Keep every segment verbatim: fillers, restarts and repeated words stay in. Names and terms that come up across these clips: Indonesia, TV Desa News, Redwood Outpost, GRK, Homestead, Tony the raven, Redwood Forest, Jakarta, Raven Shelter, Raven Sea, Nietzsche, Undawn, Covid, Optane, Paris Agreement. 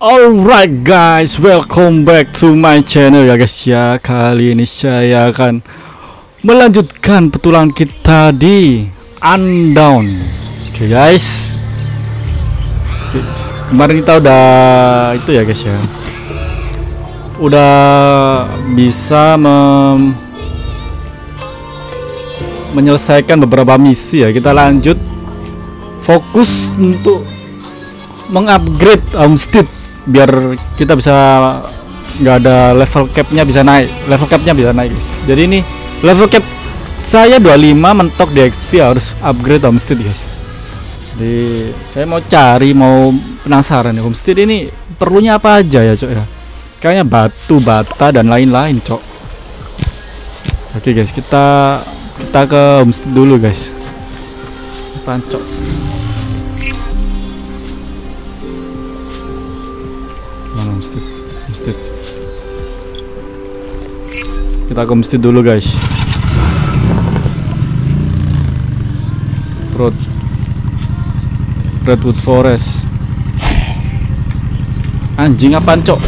Alright guys, welcome back to my channel ya guys ya. Kali ini saya akan melanjutkan petualangan kita di Undawn. Oke okay, guys, okay, kemarin kita udah itu ya guys ya, udah bisa mem menyelesaikan beberapa misi ya. Kita lanjut fokus untuk mengupgrade Homestead biar kita bisa nggak ada level capnya, bisa naik level capnya bisa naik guys. Jadi ini level cap saya dua puluh lima mentok di X P, harus upgrade Homestead guys. Jadi saya mau cari, mau penasaran ya, Homestead ini perlunya apa aja ya cok ya. Kayaknya batu, bata dan lain-lain cok. Oke guys, kita kita ke Homestead dulu guys. Apaan cok? Homestead, Homestead. Kita ke Homestead dulu guys. Road Redwood Forest. Anjing apaan cok?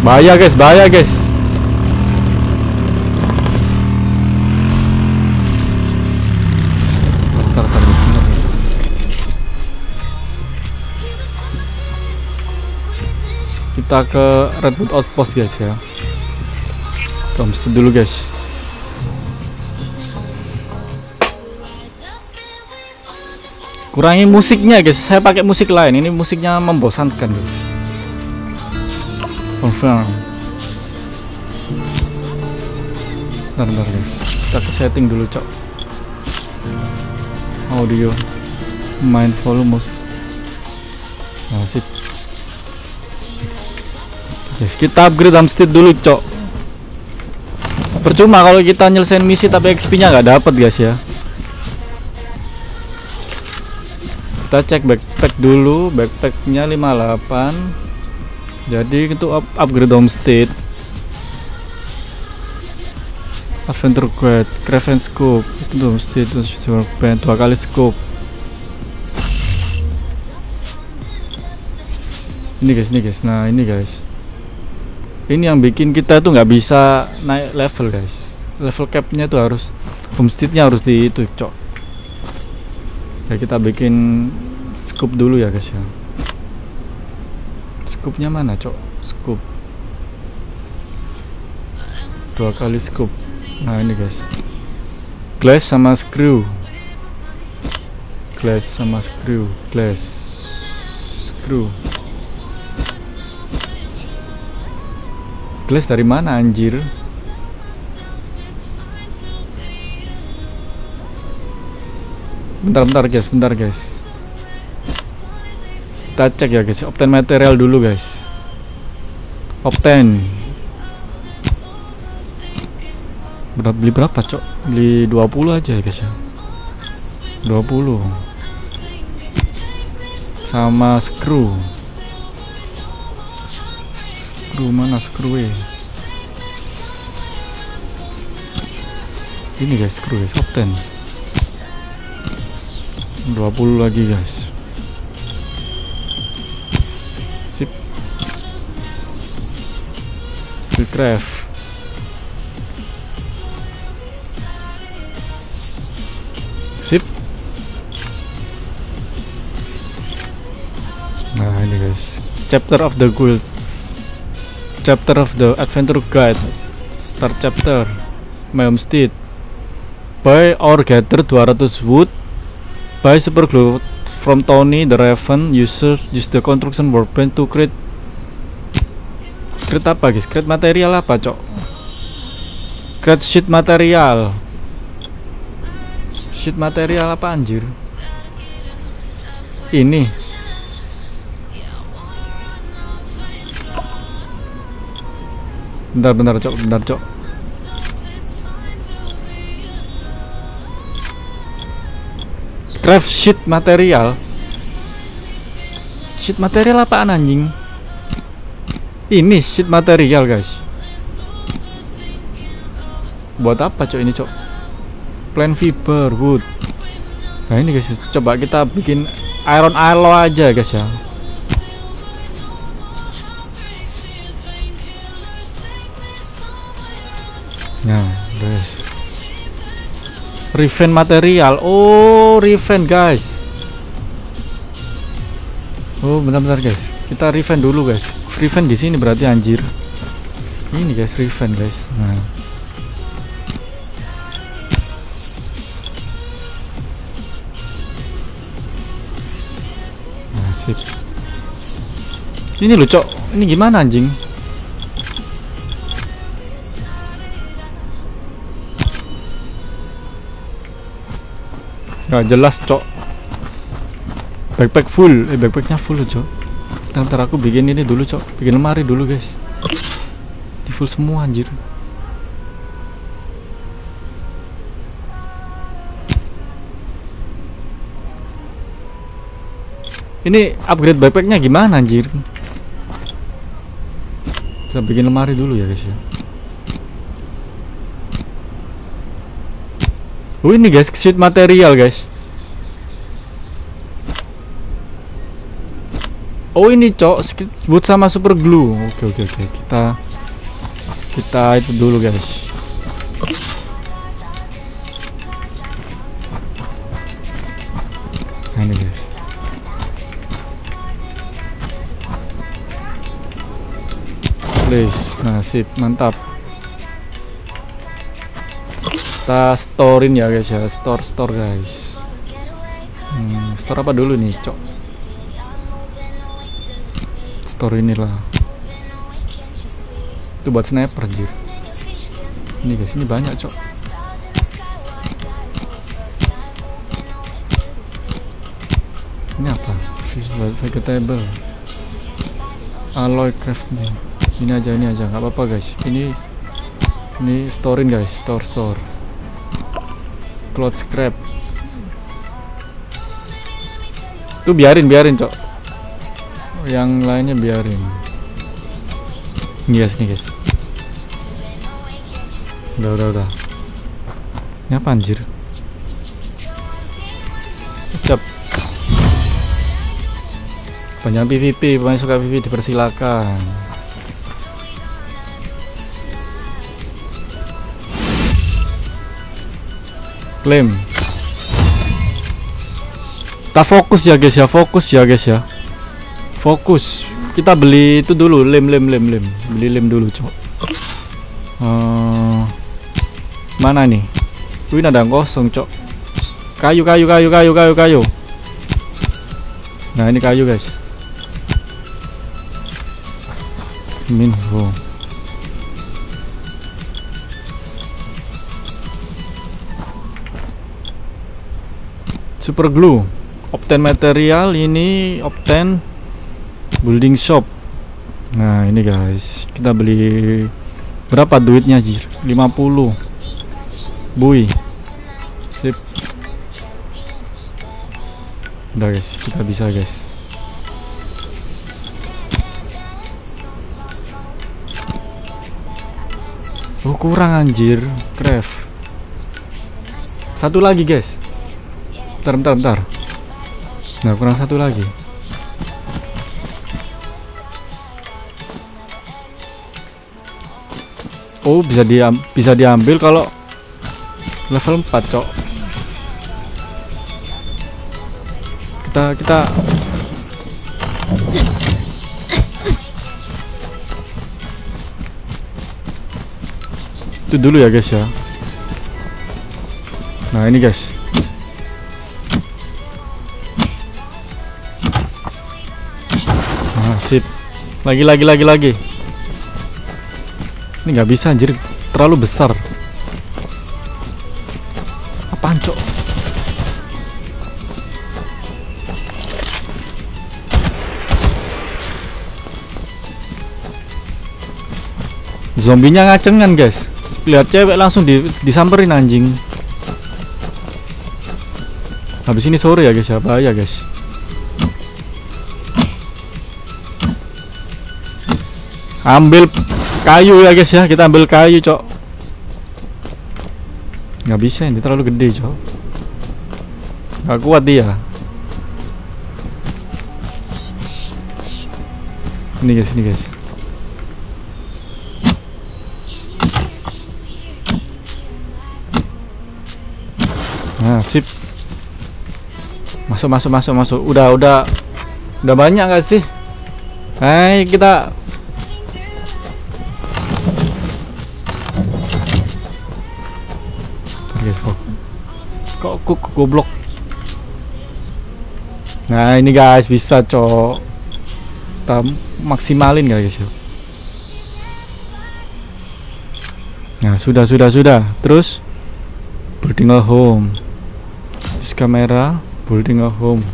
Bahaya guys, bahaya guys. Kita ke Redwood Outpost guys ya. Kita mesti dulu guys. Kurangi musiknya guys. Saya pakai musik lain. Ini musiknya membosankan guys. Confirm. Bentar, bentar guys. Kita ke setting dulu cok. Audio. Main volume musik. Nah, sip. Yes, kita upgrade Homestead dulu cok. Percuma kalau kita nyelesain misi tapi X P nya nggak dapet guys ya. Kita cek backpack dulu, backpacknya lima puluh delapan. Jadi itu up upgrade Homestead. Adventure Quest, Craven Scope, itu Homestead, dua kali scope. Ini guys, ini guys, nah ini guys. Ini yang bikin kita tuh nggak bisa naik level guys. Level capnya tuh harus, Homesteadnya harus di itu cok. Ya kita bikin scoop dulu ya guys ya. Scoopnya mana cok? Scoop dua kali scoop. Nah ini guys. Glass sama screw. Glass sama screw. Glass. Screw. Glass dari mana anjir? Bentar-bentar guys, bentar guys. Kita cek ya guys, Optane material dulu guys. Optane. Berat beli berapa cok? Beli dua puluh aja ya guys ya. dua puluh. Sama screw. Screw mana screw -nya? Ini guys screw guys, Optane dua puluh lagi guys. Sip. Recraft. Sip. Nah ini guys, Chapter of the Guild. Chapter of the Adventure Guide. Start chapter. My Homestead. Buy or gather dua ratus wood. Buy super glue from Tony the Raven. User use the construction workbench to create. Create apa guys? Create material apa cok? Create sheet material. Sheet material apa anjir? Ini bentar bentar cok, bentar cok. Craft sheet material. Sheet material apaan anjing? Ini sheet material guys. Buat apa cok ini cok? Plant fiber wood. Nah ini guys, coba kita bikin iron alloy aja guys ya. Nah, guys. Refine material. Oh, refine, guys. Oh, bentar-bentar, guys. Kita refine dulu, guys. Refine di sini berarti anjir. Ini, guys, refine, guys. Nah. Ini loh, Cok. Ini gimana, anjing? Gak jelas, Cok. Backpack full. Eh, backpacknya full, Cok. Ntar aku bikin ini dulu, Cok. Bikin lemari dulu, guys. Di full semua, anjir. Ini upgrade backpacknya gimana, anjir? Kita bikin lemari dulu ya, guys ya. Oh, ini guys, sheet material, guys. Oh, ini, Cok, wood sama super glue. Oke, oke, oke. Kita kita itu dulu, guys. Nah, ini, guys. Please. Nah, sip, mantap. Kita storein ya, guys ya. Store, store, guys. Hmm, store apa dulu nih, Cok? Store inilah. Itu buat sniper, anjir. Ini, guys, ini banyak, Cok. Ini apa? Vegetable. Alloy crafting. Ini aja, ini aja, nggak apa-apa, guys. Ini, ini storein, guys. Store, store. Cloth scrap. Tuh biarin, biarin, Cok. Yang lainnya biarin. Ini guys, ini guys. Udah, udah, udah. Ini apa, anjir? Ucap. Banyak P V P, pemain suka P V P dipersilakan. Klaim. Kita fokus ya, guys ya. Fokus ya, guys ya. Fokus. Kita beli itu dulu, lem lem lem lem. Beli lem dulu, Cok. Uh, mana nih? Wih, ada yang kosong, Cok. Kayu kayu kayu kayu kayu kayu. Nah, ini kayu, guys. Minho. Super glue, Optane material ini, Optane building shop. Nah, ini guys, kita beli berapa duitnya, anjir? lima puluh. Bui. Sip. Udah, guys, kita bisa, guys. Oh, kurang, anjir. Craft. Satu lagi, guys. Bentar, bentar, bentar. Nah, kurang satu lagi. Oh, bisa dia bisa diambil kalau level empat, Cok. Kita kita itu dulu ya, guys ya. Nah, ini, guys. Sip. Lagi lagi lagi lagi. Ini nggak bisa, anjir, terlalu besar. Apaan, Cok? Zombinya ngacengan, guys. Lihat cewek langsung di, disamperin, anjing. Habis ini sore ya, guys ya, bahaya, guys. Ambil kayu ya, guys ya. Kita ambil kayu, Cok. Nggak bisa, ini terlalu gede, Cok. Nggak kuat dia. Ini guys, ini guys. Nah, sip. Masuk, masuk, masuk, masuk. Udah, udah. Udah banyak gak sih? Hai, kita kok kok goblok. Nah, ini guys bisa cok. Kita maksimalin guys. Nah, sudah sudah sudah. Terus building a home. Terus kamera, building a home.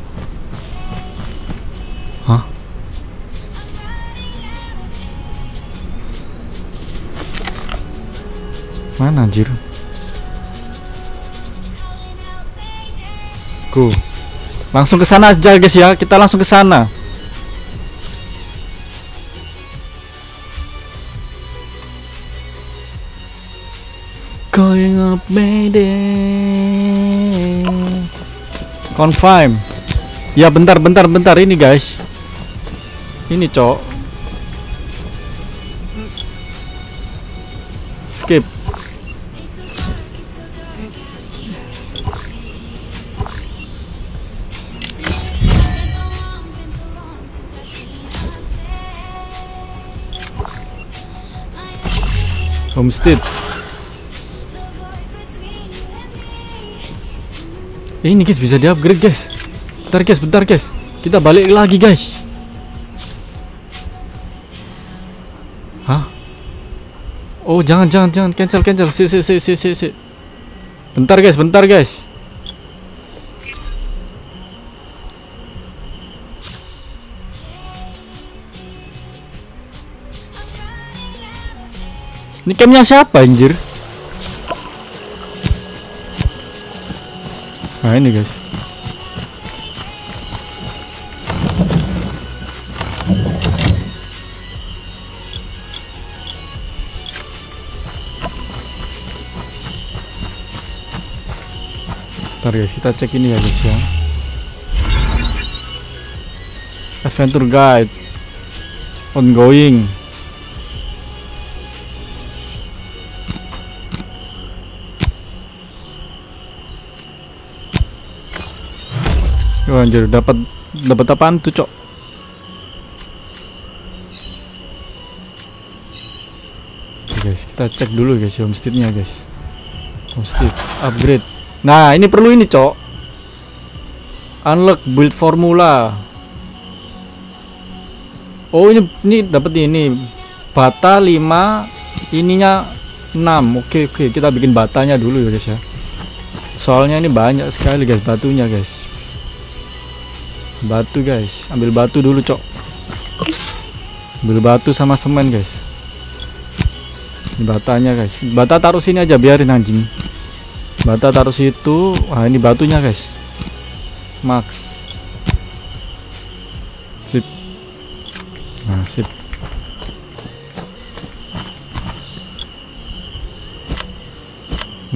Hah? Mana anjir? Go. Langsung ke sana aja guys ya. Kita langsung ke sana. Going up Mayday. Confirm. Ya bentar bentar bentar ini guys. Ini cok. Skip. Homestead. Eh, ini guys bisa di-upgrade guys. Bentar guys, bentar guys. Kita balik lagi guys. Hah? Oh, jangan jangan jangan cancel cancel. Si si si si si. Bentar guys, bentar guys. Ini campnya siapa anjir? Nah ini guys. Bentar guys, kita cek ini ya guys ya. Adventure guide ongoing. Oh, anjir, dapat dapat apaan tuh, cok? Oke, guys, kita cek dulu guys homesteadnya guys. Homestead upgrade. Nah, ini perlu ini, cok. Unlock build formula. Oh, ini ini dapat ini. Bata lima, ininya enam. Oke, oke, kita bikin batanya dulu ya guys ya. Soalnya ini banyak sekali guys batunya guys. Batu guys, ambil batu dulu cok. Ambil batu sama semen guys. Ini batanya guys. Bata taruh sini aja, biarin anjing. Bata taruh situ. Wah, ini batunya guys. Max. Sip. Nah, sip.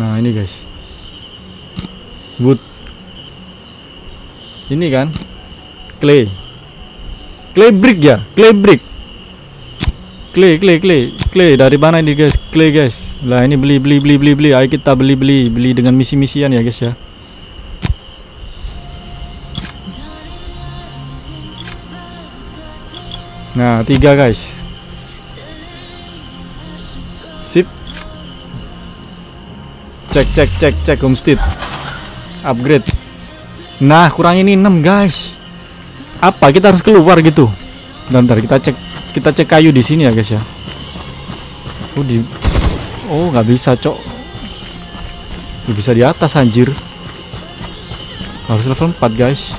Nah, ini guys. Wood. Ini kan clay, clay brick ya, clay brick, clay, clay, clay, clay. Dari mana ini guys, clay guys? Lah ini beli, beli, beli, beli, beli. Ayo kita beli, beli, beli dengan misi-misian ya guys ya. Nah tiga guys, sip. Cek, cek, cek, cek homestead, upgrade. Nah kurang ini enam guys. Apa kita harus keluar gitu? Bentar, kita cek kita cek kayu di sini ya guys ya. Oh di, oh nggak bisa cok. Nggak bisa di atas anjir. Harus level empat guys.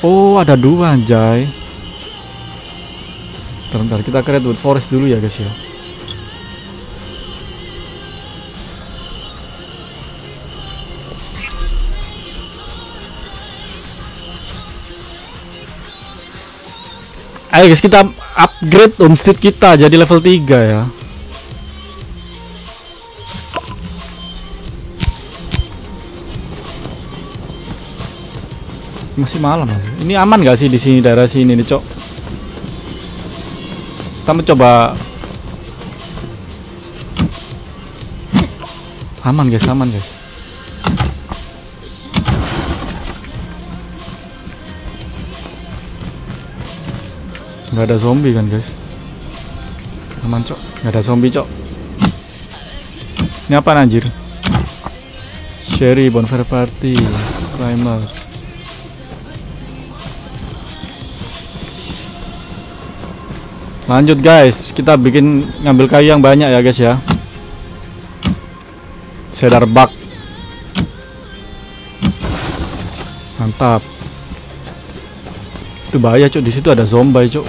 Oh ada dua anjay. Bentar, bentar kita ke Redwood Forest dulu ya guys ya. Ayo guys, kita upgrade homestead kita jadi level tiga ya. Masih malam. Ini aman gak sih di sini daerah sini nih, cok? Kita mencoba Aman guys, aman guys. Nggak ada zombie kan guys? Aman cok, nggak ada zombie cok. Ini apa anjir? Sherry, bonfire party, primal. Lanjut guys, kita bikin ngambil kayu yang banyak ya guys ya. Cedar bug. Mantap. Itu bahaya cuk, di situ ada zombie cuk.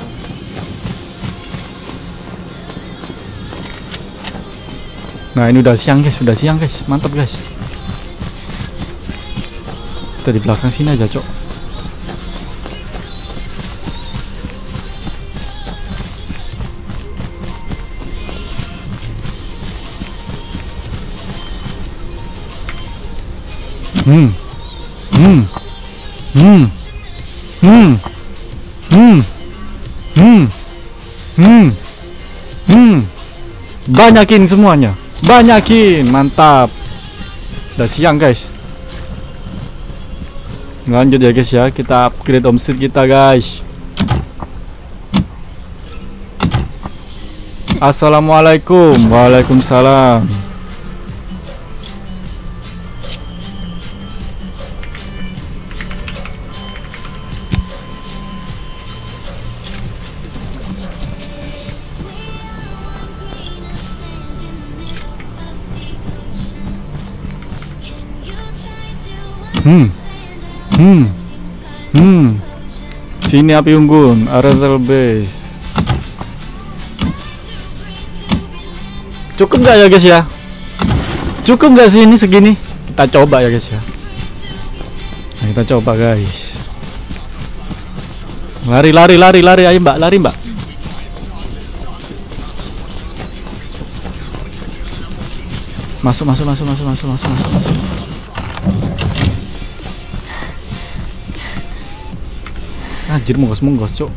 Nah, ini udah siang guys, udah siang guys. Mantap guys. Kita di belakang sini aja cuk. Hmm. Hmm. Hmm. Hmm. Hmm. Hmm. Hmm. Hmm. Banyakin semuanya. Banyakin, mantap. Udah siang, guys. Lanjut ya, guys ya. Kita upgrade homestead kita, guys. Assalamualaikum. Waalaikumsalam. Hmm. Hmm. Hmm. Sini api unggun, aerial base. Cukup nggak ya guys ya? Cukup nggak sih ini segini? Kita coba ya guys ya. Nah, kita coba guys. Lari lari lari lari ayo mbak, lari mbak. Masuk masuk masuk masuk masuk masuk masuk. Anjir munggos-munggos cok.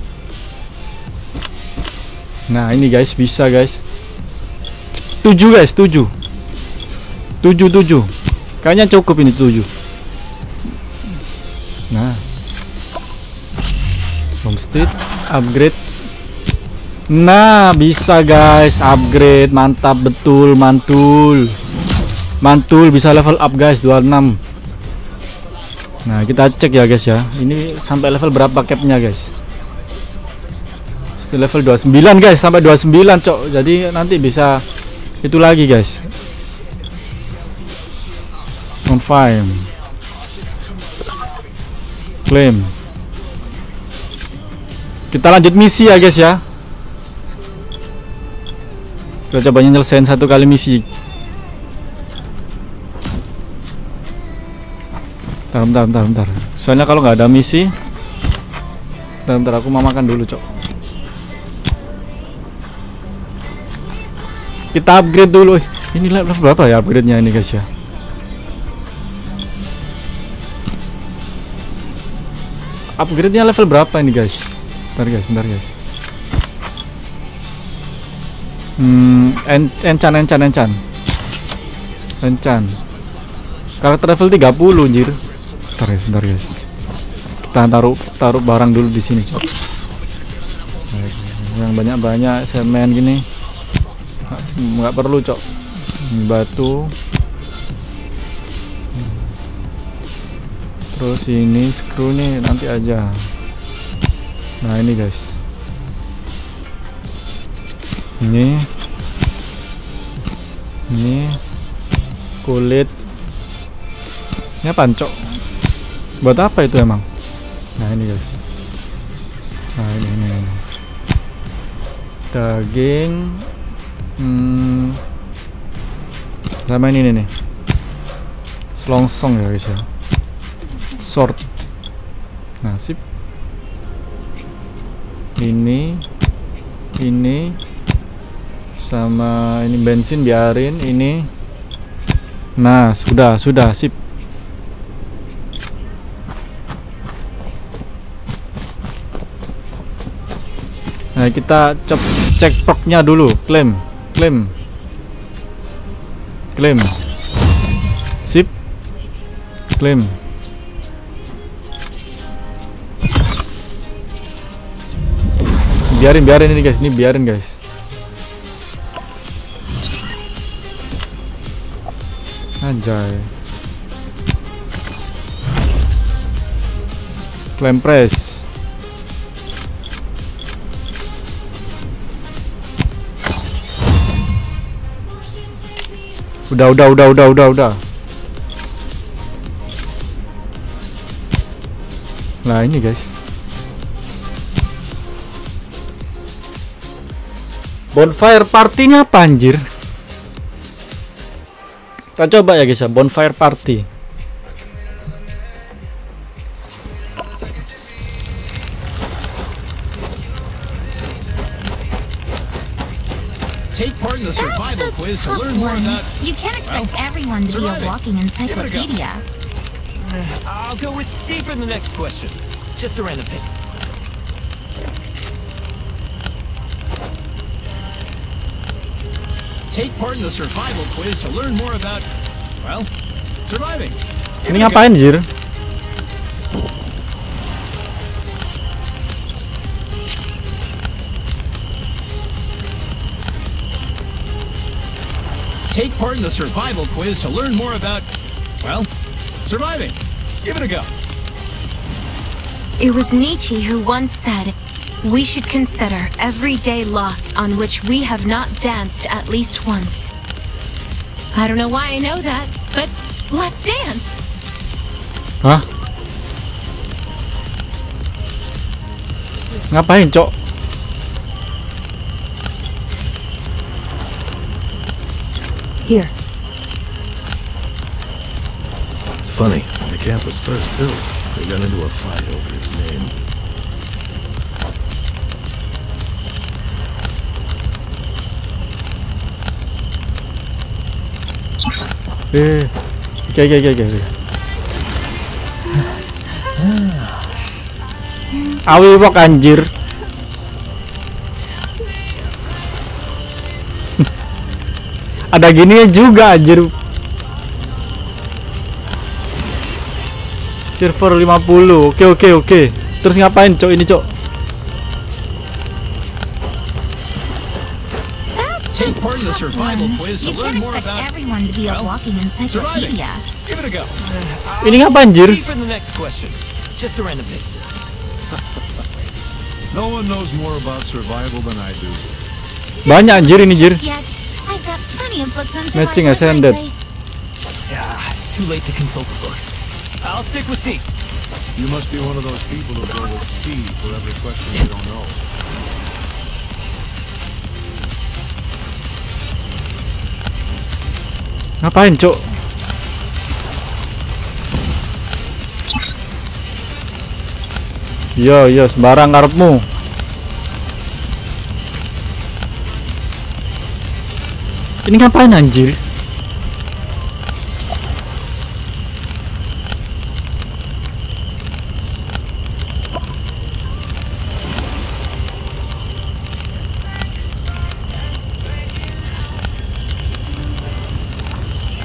Nah ini guys bisa guys. Tujuh guys, tujuh. Tujuh tujuh. Kayaknya cukup ini tujuh. Nah, homestead upgrade. Nah bisa guys upgrade, mantap betul, mantul, mantul bisa level up guys dua puluh enam. Nah kita cek ya guys ya, ini sampai level berapa capnya guys? Still level dua puluh sembilan guys, sampai dua puluh sembilan cok. Jadi nanti bisa itu lagi guys, confirm claim. Kita lanjut misi ya guys ya. Kita coba nyelesain satu kali misi. Bentar, bentar, bentar. Soalnya kalau nggak ada misi, bentar, bentar aku mau makan dulu, cok. Kita upgrade dulu. Ini level berapa ya upgrade-nya ini, guys ya? Upgrade-nya level berapa ini, guys? Bentar, guys, bentar, guys. Hmm, en encan, encan, encan, encan. Karakter level tiga puluh, anjir. Bentar guys, bentar guys. Kita taruh taruh barang dulu di sini, cok. Yang banyak-banyak semen gini. Nggak perlu, cok. Batu. Terus ini screw nih nanti aja. Nah, ini guys. Ini. Ini kulit. Ini apaan, cok? Buat apa itu emang? Nah ini guys. Nah ini, ini, ini. Daging. Hmm. Sama ini nih. Selongsong ya guys ya. Sword. Nah sip. Ini. Ini. Sama ini bensin biarin. Ini. Nah sudah sudah sip. Nah kita cek cek proknya dulu, klaim, klaim, klaim. claim. Biarin, biarin ini guys, ini biarin guys. Anjay. Claim press. Udah, udah, udah, udah, udah, udah. Nah, ini guys. Bonfire party-nya apa anjir? Kita coba ya guys ya, bonfire party. Take part in the survival quiz to learn more about. You can't expect everyone to be a walking encyclopedia. I'll go with C for the next question. Just a random pick. Take part in the survival quiz to learn more about, well, surviving. Ini ngapain anjir? Take part in the survival quiz to learn more about, well, surviving. Give it a go. It was Nietzsche who once said, "We should consider every day lost on which we have not danced at least once." I don't know why I know that, but let's dance. Hah? Ngapain, Cok? Here. It's funny, when the camp was first built, we got into a fight over its name. Eh, okay, okay, okay, okay. Awi wok anjir. Ada gini juga anjir. Server lima puluh. Oke oke oke. Terus ngapain cok ini cok? Take part in the survival quiz to learn more about everyone to be a walking encyclopedia. Give it a go. Ini ngapain anjir? Just a random pick. No one knows more about survival than I do. Banyak anjir ini anjir. Matching as ended. Yeah, too late to consult the books. I'll stick with C. You must be one of those people who go with C for every question you don't know. Ngapain, Cok? Yo, yo, sembarang karepmu. Ini ngapain anjir?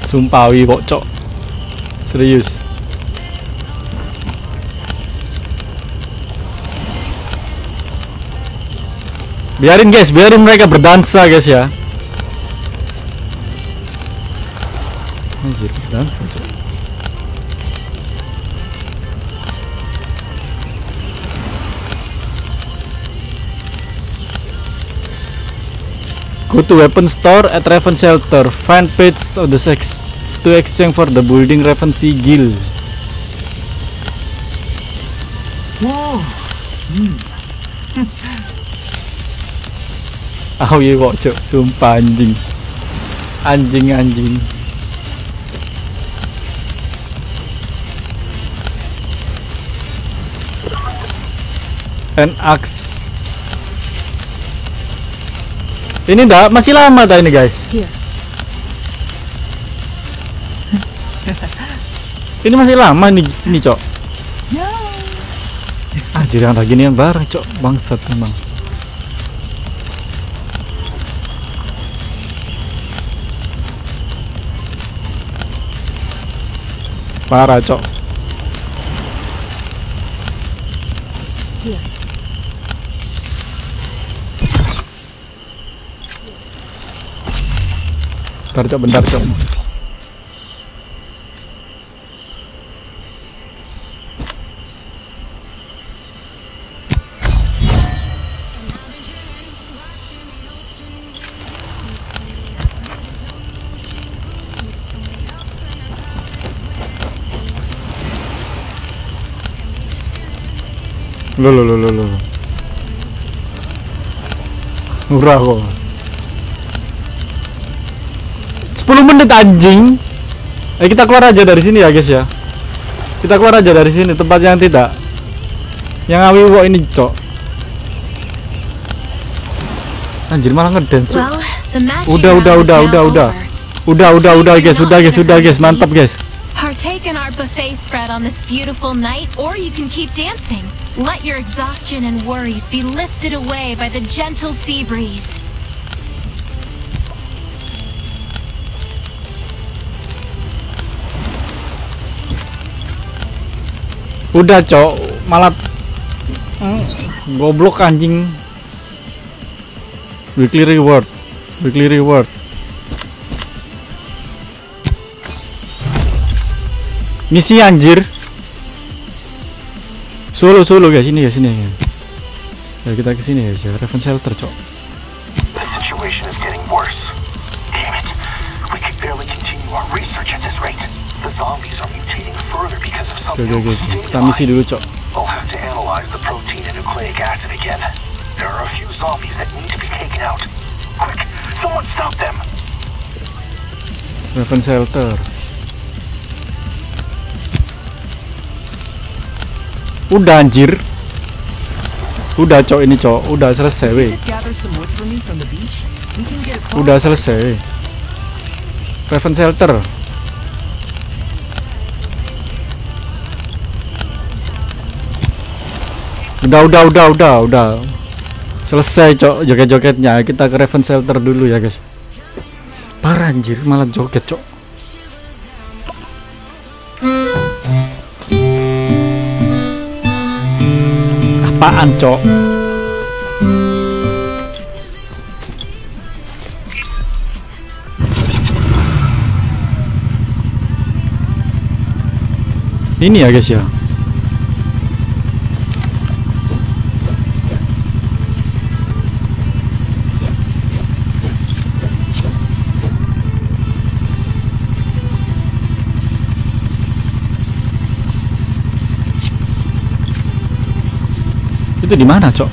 Sumpah wi bocok. Serius. Biarin guys, biarin mereka berdansa guys ya. Anjir, dansa cok. Go to weapon store at Raven Shelter. Find page of the sex to exchange for the building Raven Sea Guild. Wow. Hmm. Aw ye kok cok, sumpah anjing. Anjing anjing. An axe. Ini dah masih lama dah ini guys. Ini masih lama nih nih cok. Anjir yang lagi nih yang bareng cok, bangsat emang. Parah, cok. Bentar, cok, bentar, cok. Loh, loh, loh, loh, loh. Murah kok. Sepuluh menit anjing. Eh, kita keluar aja dari sini ya guys ya. Kita keluar aja dari sini, tempat yang tidak, yang awi kok ini cok. Anjir malah ngedance. Udah udah udah udah udah. Udah udah udah guys, udah guys, udah guys, mantap guys. Partake in our buffet spread on this beautiful night, or you can keep dancing. Let your exhaustion and worries be lifted away by the gentle sea breeze. Udah cok, malah mm, goblok anjing. Weekly reward, weekly reward. Misi anjir. Solo solo guys, ini guys, ini ya. Ya kita ke sini guys ya, Raven Shelter cok. The situation is getting worse. Damn it. We can barely continue our research at this rate. The zombies are mutating further because of something. Oke, kita misi dulu cok. I'll have to analyze the protein and nucleic acid again. There are a few zombies that need to be taken out. Quick, someone stop them. Raven Shelter. Udah anjir. Udah cok, ini cok, udah selesai we. Udah selesai. Raven Shelter. Udah udah udah udah udah. Selesai cok joget-jogetnya. Kita ke Raven Shelter dulu ya guys. Parah anjir malah joget cok. Apaan cok? Ini ya guys ya. Itu di mana, cok?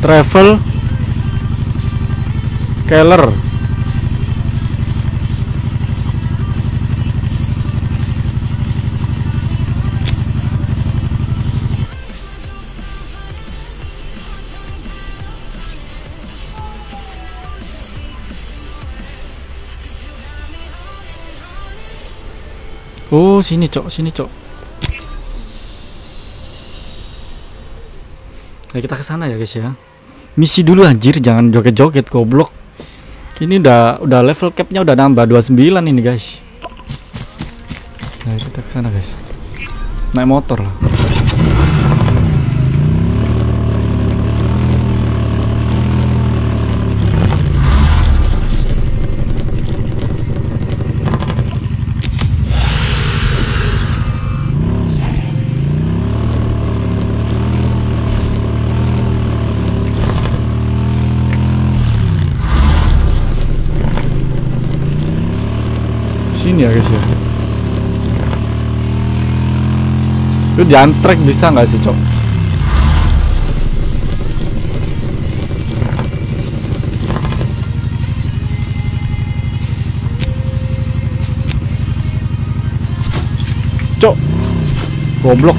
Travel Keller. Oh sini cok, sini cok. Nah kita kesana ya guys ya. Misi dulu anjir, jangan joget-joget goblok. Ini udah udah level capnya udah nambah dua puluh sembilan ini guys. Nah kita kesana guys. Naik motor lah. Ini ya guys ya. Itu jantrek bisa nggak sih cok? Cok, goblok.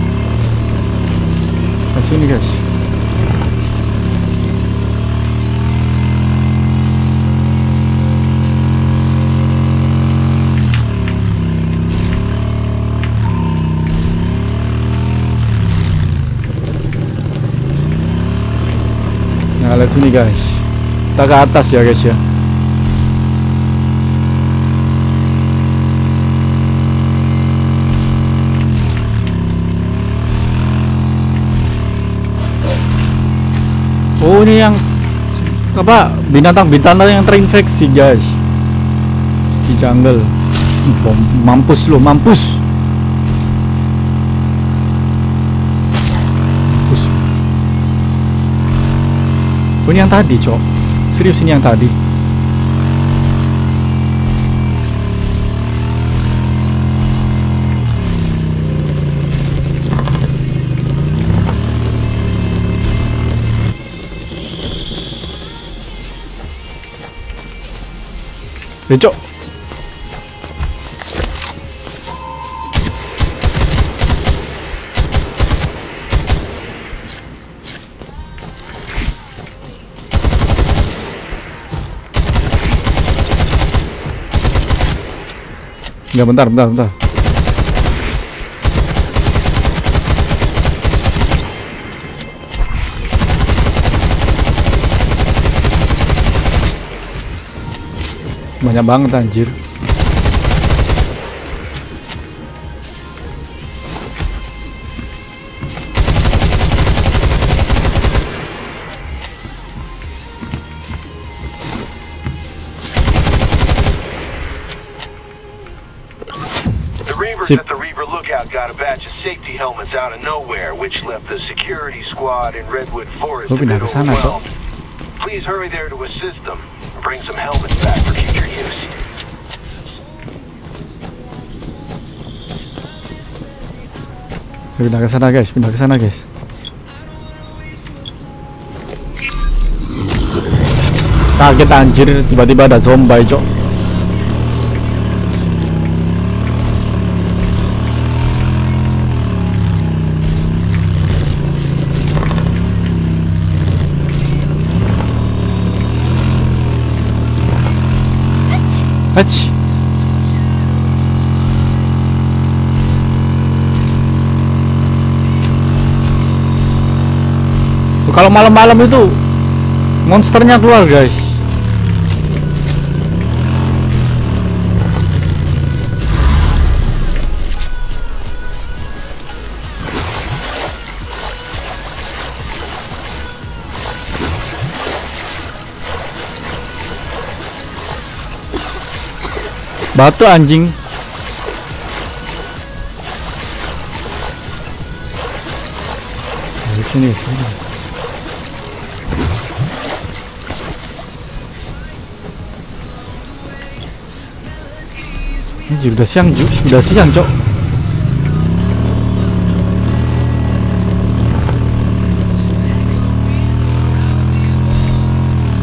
Nah, sini guys. Nah, lihat sini guys, kita ke atas ya guys ya. Oh, ini yang apa, binatang-binatang yang terinfeksi guys di jungle. Mampus loh, mampus. Oh, ini yang tadi, cok. Serius, ini yang tadi. Eh, cok. Enggak, bentar, bentar, bentar. Banyak banget anjir. At the Reaver lookout got a batch of safety helmets out of nowhere, which left the security squad in Redwood Forest a bit overwhelmed. Please hurry there to assist them and bring some helmets back for future use. Pindah ke sana guys, pindah ke sana guys. Target anjir, tiba-tiba ada zombie, cok. Hach. Kalau malam-malam itu monsternya keluar, guys. Batu anjing. Di sini, sini. Ini udah siang, Ju. Udah siang, cok.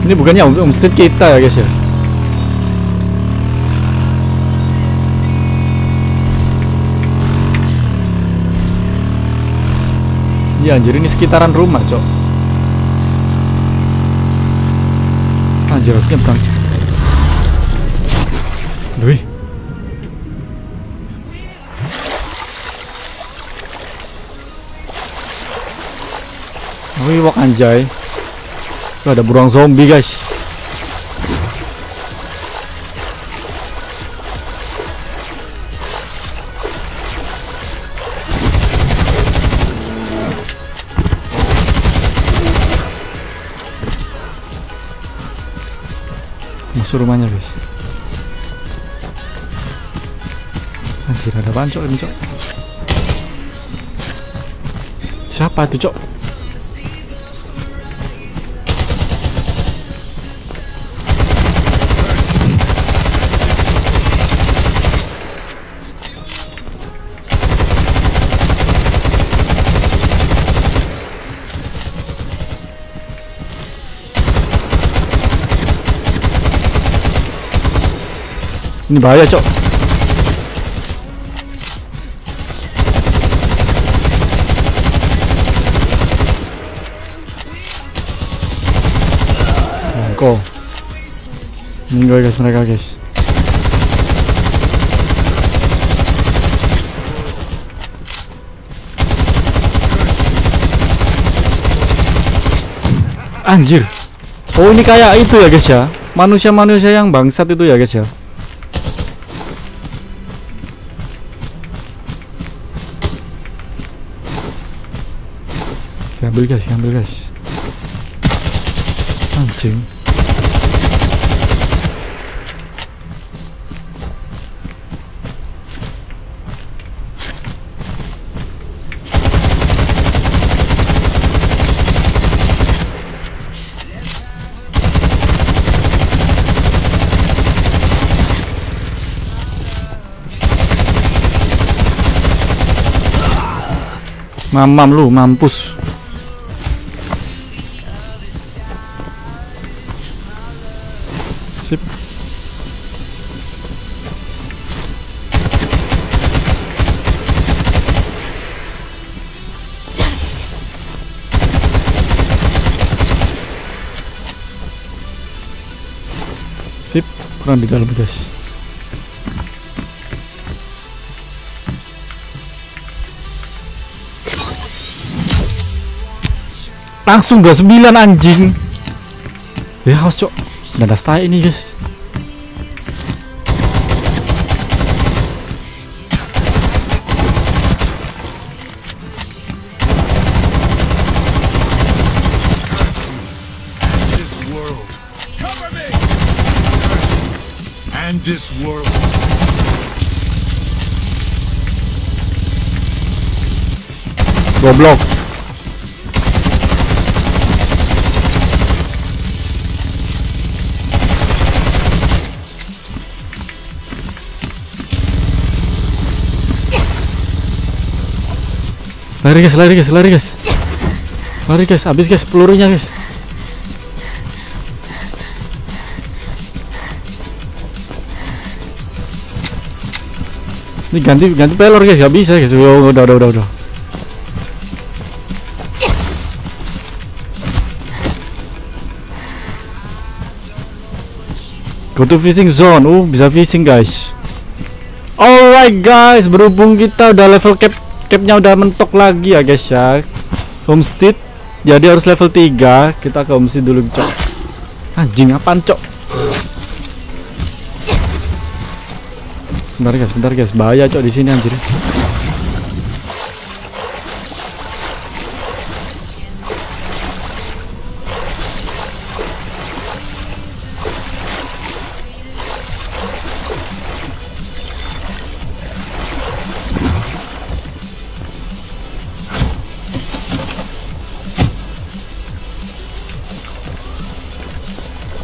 Ini bukannya homestead kita ya, guys ya? Ya anjir, ini sekitaran rumah, cok. Anjir, harusnya berang. Duh. Wih, wak anjay. Tuh, ada burung zombie, guys. Masuk rumahnya guys. Anjir, ada apaan cok ini, cok? Siapa itu, cok? Ini bahaya, cok. Kok. Minggu guys, mereka guys. Anjir. Oh, ini kayak itu ya guys ya, manusia-manusia yang bangsat itu ya guys ya. Ambil guys, ambil guys. Anjing. Mamam lu, mampus. Sip. Sip, kurang di dalam guys. Langsung dua puluh sembilan anjing. Ya harus cok. Udah ada stay ini guys. This world. Cover me. And this world. Goblok. Lari guys, lari guys, lari guys. Lari guys, habis guys pelurunya guys. Ini ganti ganti pelor guys, gak bisa guys. Udah udah udah udah. Go to fishing zone. Uh, bisa fishing guys. Alright guys, berhubung kita udah level cap capnya udah mentok lagi ya guys ya, Homestead jadi harus level tiga. Kita ke Homestead dulu cok. Anjing apaan cok. Bentar guys, bentar guys, bahaya cok di sini anjir.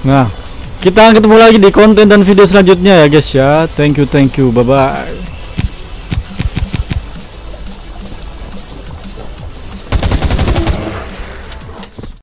Nah, kita ketemu lagi di konten dan video selanjutnya ya guys ya. Thank you, thank you, bye bye.